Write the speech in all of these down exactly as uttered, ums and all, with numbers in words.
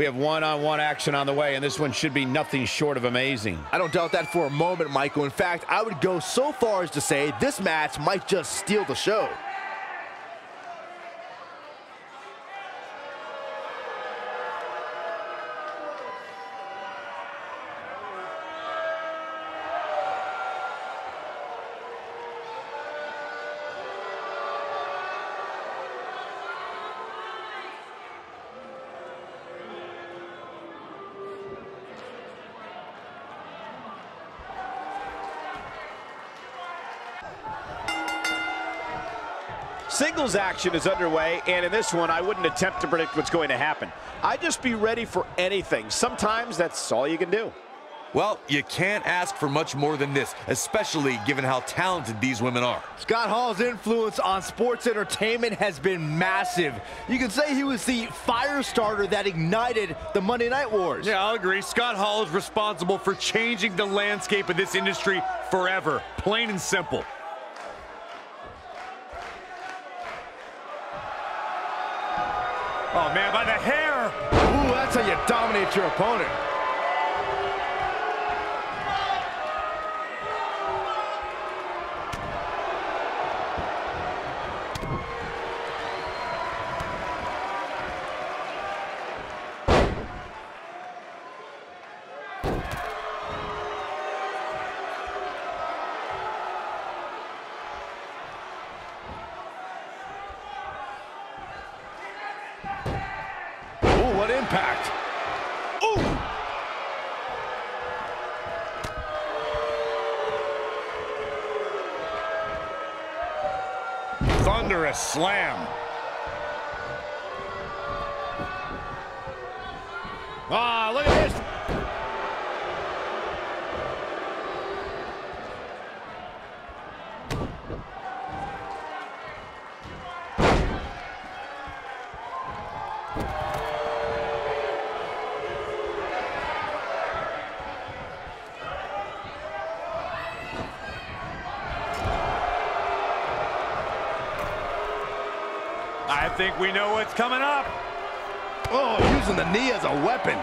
We have one-on-one action on the way, and this one should be nothing short of amazing. I don't doubt that for a moment, Michael. In fact, I would go so far as to say this match might just steal the show. Singles action is underway, and in this one, I wouldn't attempt to predict what's going to happen. I'd just be ready for anything. Sometimes that's all you can do. Well, you can't ask for much more than this, especially given how talented these women are. Scott Hall's influence on sports entertainment has been massive. You could say he was the fire starter that ignited the Monday Night Wars. Yeah, I'll agree. Scott Hall is responsible for changing the landscape of this industry forever, plain and simple. Oh, man, by the hair. Ooh, that's how you dominate your opponent. What impact. Ooh. Thunderous slam. Ah, look at this. I think we know what's coming up. Oh, using the knee as a weapon.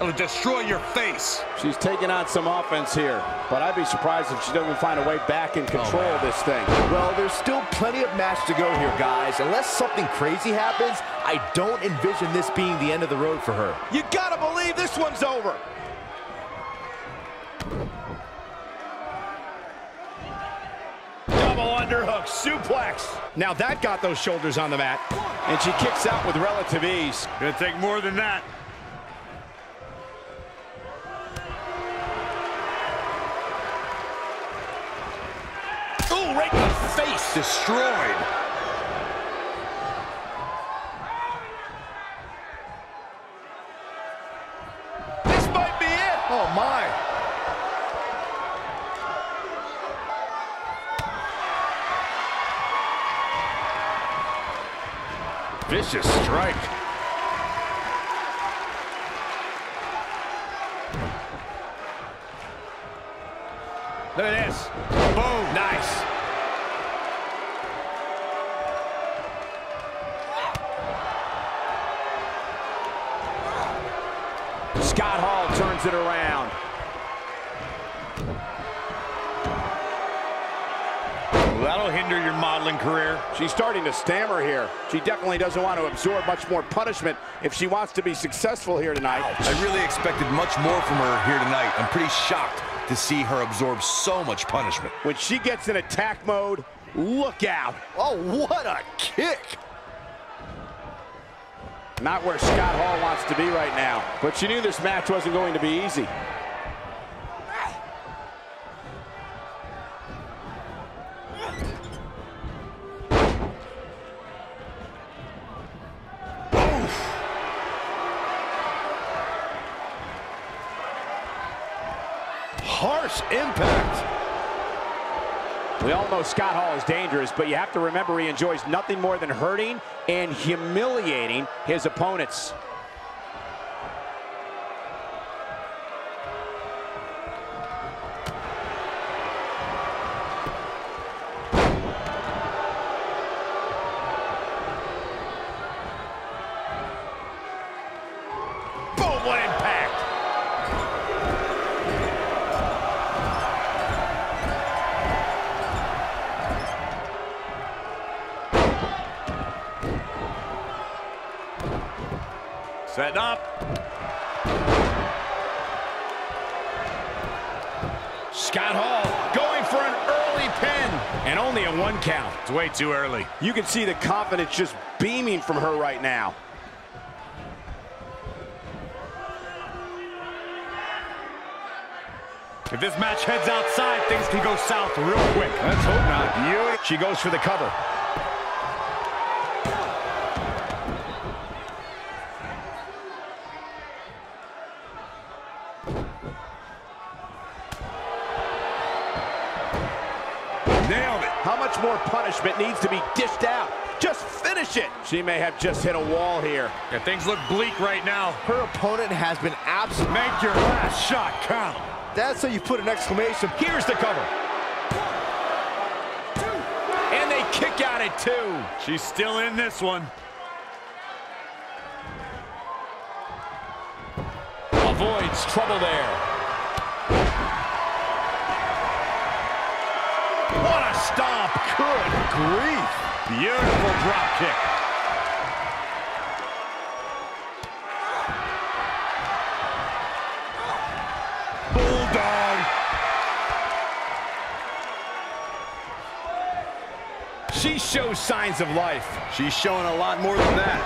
It'll destroy your face. She's taking on some offense here, but I'd be surprised if she doesn't find a way back and control oh, of this thing. Well, there's still plenty of match to go here, guys. Unless something crazy happens, I don't envision this being the end of the road for her. You gotta believe this one's over. Underhook suplex. Now that got those shoulders on the mat, and she kicks out with relative ease. Gonna take more than that. Ooh, right in the face. Destroyed. This might be it. Oh, my. Vicious strike. Look at this. Boom. Nice. Scott Hall turns it around. That'll hinder your modeling career. She's starting to stammer here. She definitely doesn't want to absorb much more punishment if she wants to be successful here tonight. Ouch. I really expected much more from her here tonight. I'm pretty shocked to see her absorb so much punishment. When she gets in attack mode, look out. Oh, what a kick. Not where Scott Hall wants to be right now, but she knew this match wasn't going to be easy. Harsh impact. We all know Scott Hall is dangerous, but you have to remember he enjoys nothing more than hurting and humiliating his opponents. Set up. Scott Hall going for an early pin. And only a one count. It's way too early. You can see the confidence just beaming from her right now. If this match heads outside, things can go south real quick. Let's hope not. You. She goes for the cover. Nailed it. How much more punishment needs to be dished out? Just finish it. She may have just hit a wall here. Yeah, things look bleak right now. Her opponent has been absent. Make your last shot count. That's how you put an exclamation. Here's the cover. One, two, and they kick out at two. She's still in this one. Avoids trouble there. What a stomp. Good grief. Beautiful drop kick. She shows signs of life. She's showing a lot more than that.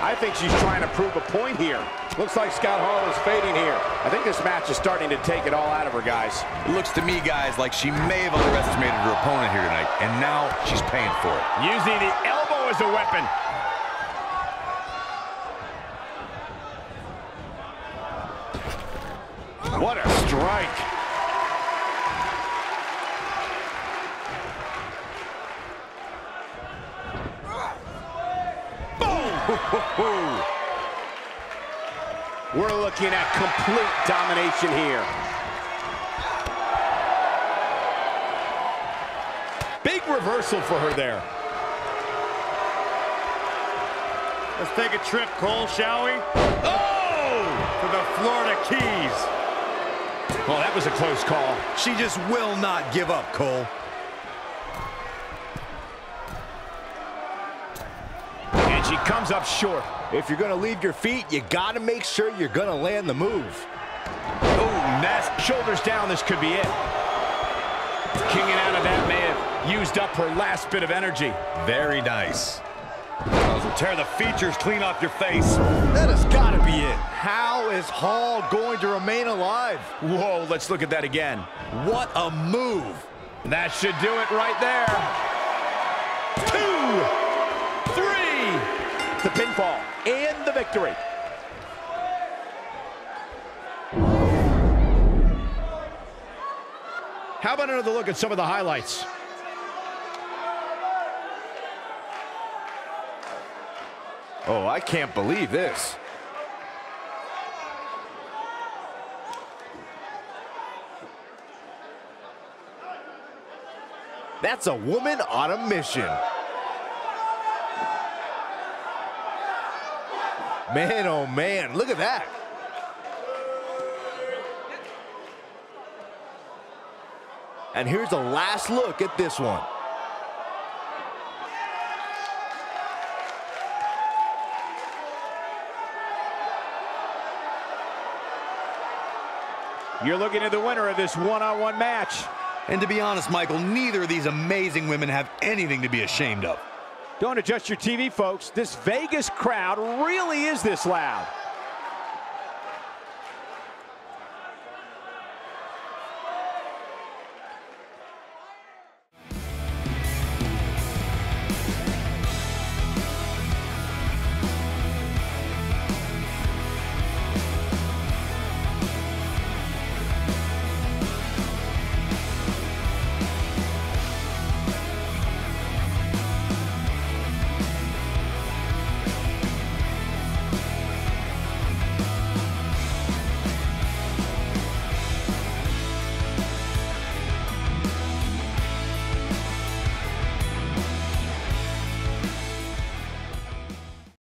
I think she's trying to prove a point here. Looks like Scott Hall is fading here. I think this match is starting to take it all out of her, guys. It looks to me, guys, like she may have underestimated her opponent here tonight, and now she's paying for it. Using the elbow as a weapon. What a strike. We're looking at complete domination here. Big reversal for her there. Let's take a trip, Cole, shall we? Oh! To the Florida Keys. Well, that was a close call. She just will not give up, Cole. She comes up short. If you're going to leave your feet, you got to make sure you're going to land the move. Oh, nasty. Shoulders down, this could be it. Kicking out of that, may have used up her last bit of energy. Very nice. Those will tear the features clean off your face. That has got to be it. How is Hall going to remain alive? Whoa, let's look at that again. What a move. That should do it right there. Two. The pinfall and the victory. How about another look at some of the highlights? Oh, I can't believe this. That's a woman on a mission. Man, oh man, look at that. And here's a last look at this one. You're looking at the winner of this one-on-one match. And to be honest, Michael, neither of these amazing women have anything to be ashamed of. Don't adjust your T V, folks. This Vegas crowd really is this loud.